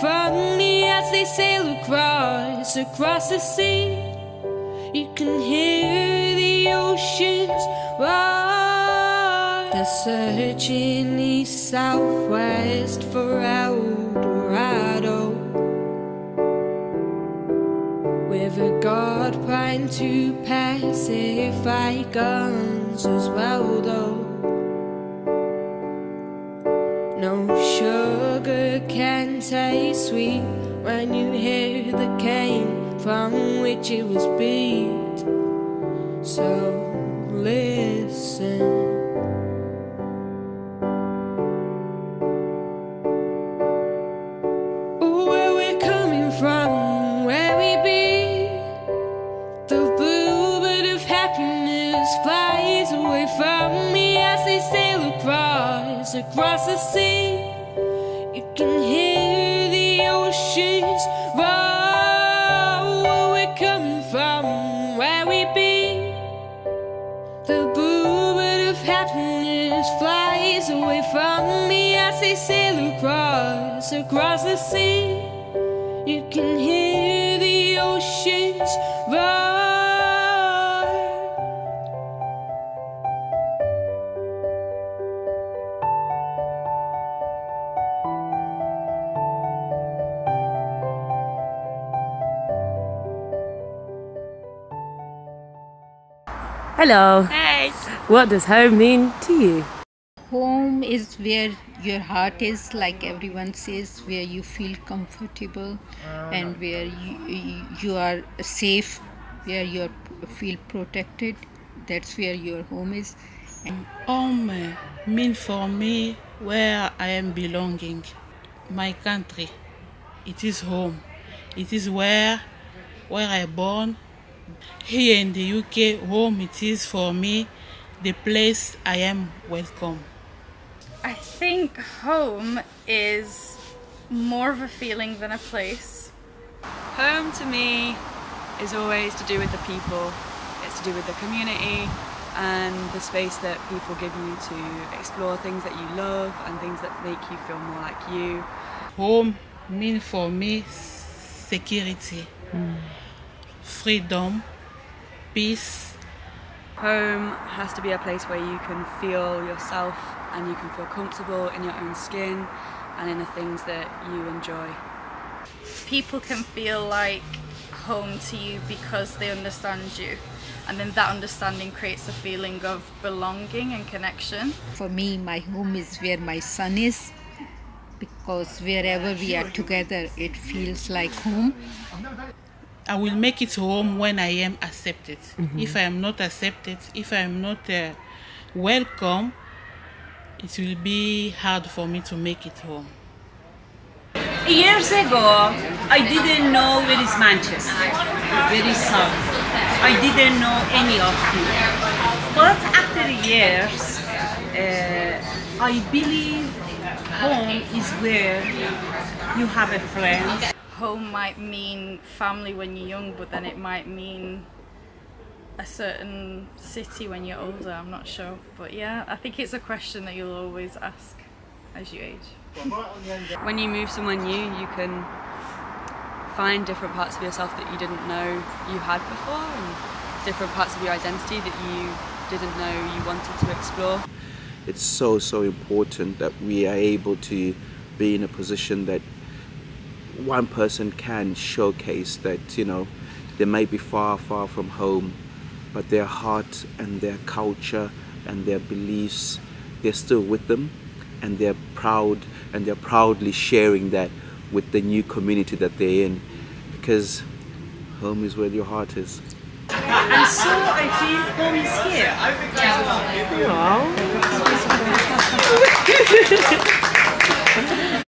From me as they sail across the sea, you can hear the oceans roar. They're searching east, southwest for El Dorado, with a god trying to pacify guns as well, though. No sugar can taste sweet when you hear the cane from which it was beat. So listen. Oh, where we're coming from, where we be, the bluebird of happiness flies away from me as they sail across the sea. You can hear the oceans roar. Where we're coming from, where we be, the bluebird of happiness flies away from me as they sail across the sea. You can hear the oceans roar. Hello. Hi. What does home mean to you? Home is where your heart is, like everyone says, where you feel comfortable and where you are safe, where you feel protected. That's where your home is. And home means for me where I am belonging. My country, it is home. It is where I born. Here in the UK, home it is for me, the place I am welcome. I think home is more of a feeling than a place. Home to me is always to do with the people, it's to do with the community and the space that people give you to explore things that you love and things that make you feel more like you. Home means for me security. Freedom, peace. Home has to be a place where you can feel yourself and you can feel comfortable in your own skin and in the things that you enjoy. People can feel like home to you because they understand you, and then that understanding creates a feeling of belonging and connection. For me, my home is where my son is, because wherever we are together it feels like home. I will make it home when I am accepted. If I am not accepted, if I am not welcome, it will be hard for me to make it home. Years ago, I didn't know where is Manchester, where is South. I didn't know any of it. But after years, I believe home is where you have a friend. Home might mean family when you're young, but then it might mean a certain city when you're older, I'm not sure. But yeah, I think it's a question that you'll always ask as you age. When you move somewhere new, you can find different parts of yourself that you didn't know you had before, and different parts of your identity that you didn't know you wanted to explore. It's so important that we are able to be in a position that one person can showcase that, you know, they may be far from home, but their heart and their culture and their beliefs, they're still with them, and they're proud, and they're proudly sharing that with the new community that they're in, because home is where your heart is. And so I feel home is here. Wow.